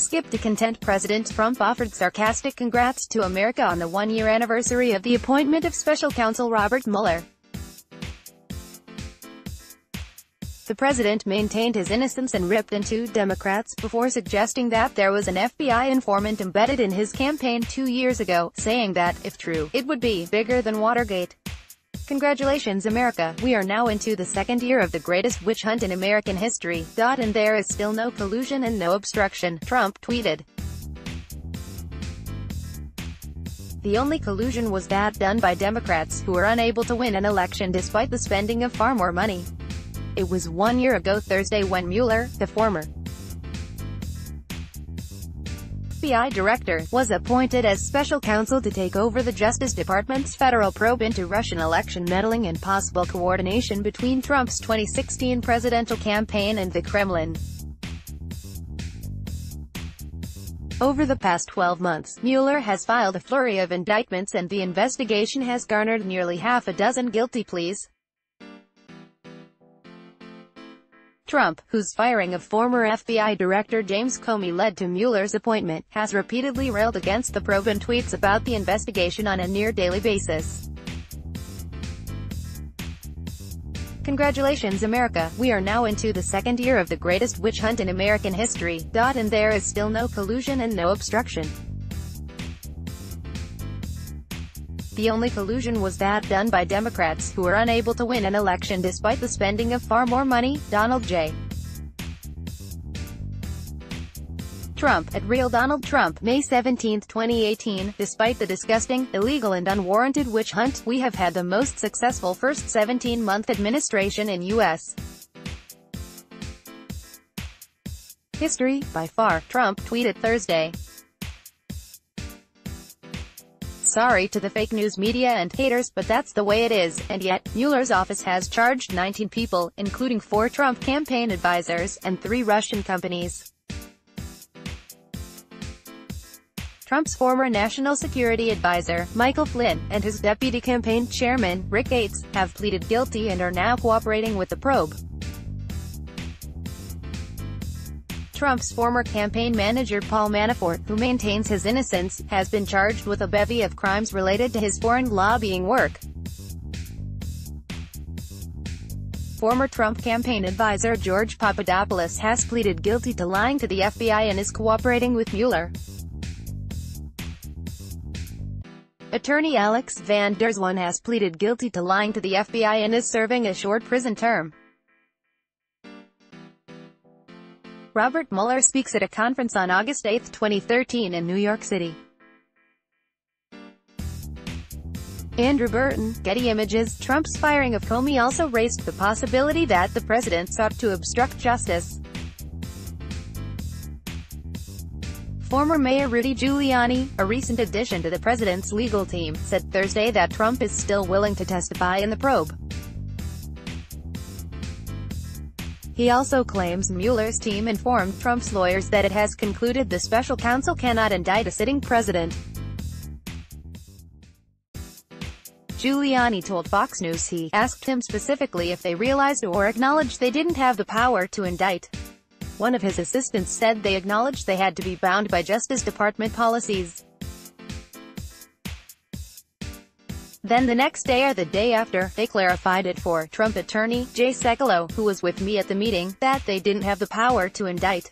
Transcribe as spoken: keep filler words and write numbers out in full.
skipped a content. President Trump offered sarcastic congrats to America on the one-year anniversary of the appointment of special counsel Robert Mueller. The president maintained his innocence and ripped into Democrats before suggesting that there was an F B I informant embedded in his campaign two years ago, saying that, if true, it would be bigger than Watergate. Congratulations America, we are now into the second year of the greatest witch hunt in American history, and there is still no collusion and no obstruction, Trump tweeted. The only collusion was that done by Democrats, who were unable to win an election despite the spending of far more money. It was one year ago Thursday when Mueller, the former F B I director, was appointed as special counsel to take over the Justice Department's federal probe into Russian election meddling and possible coordination between Trump's twenty sixteen presidential campaign and the Kremlin. Over the past twelve months, Mueller has filed a flurry of indictments and the investigation has garnered nearly half a dozen guilty pleas. Trump, whose firing of former F B I Director James Comey led to Mueller's appointment, has repeatedly railed against the probe and tweets about the investigation on a near-daily basis. Congratulations America, we are now into the second year of the greatest witch hunt in American history, and there is still no collusion and no obstruction. The only collusion was that done by Democrats, who were unable to win an election despite the spending of far more money, Donald J. Trump, at Real Donald Trump, May seventeenth twenty eighteen, despite the disgusting, illegal and unwarranted witch hunt, we have had the most successful first seventeen-month administration in U S history, by far, Trump tweeted Thursday. Sorry to the fake news media and haters, but that's the way it is, and yet, Mueller's office has charged nineteen people, including four Trump campaign advisors, and three Russian companies. Trump's former national security advisor, Michael Flynn, and his deputy campaign chairman, Rick Gates, have pleaded guilty and are now cooperating with the probe. Trump's former campaign manager Paul Manafort, who maintains his innocence, has been charged with a bevy of crimes related to his foreign lobbying work. Former Trump campaign advisor George Papadopoulos has pleaded guilty to lying to the F B I and is cooperating with Mueller. Attorney Alex Van Der Zwaan has pleaded guilty to lying to the F B I and is serving a short prison term. Robert Mueller speaks at a conference on August eighth twenty thirteen in New York City. Andrew Burton, Getty Images. Trump's firing of Comey also raised the possibility that the president sought to obstruct justice. Former Mayor Rudy Giuliani, a recent addition to the president's legal team, said Thursday that Trump is still willing to testify in the probe. He also claims Mueller's team informed Trump's lawyers that it has concluded the special counsel cannot indict a sitting president. Giuliani told Fox News he asked him specifically if they realized or acknowledged they didn't have the power to indict. One of his assistants said they acknowledged they had to be bound by Justice Department policies. Then the next day or the day after, they clarified it for Trump attorney Jay Sekulow, who was with me at the meeting, that they didn't have the power to indict.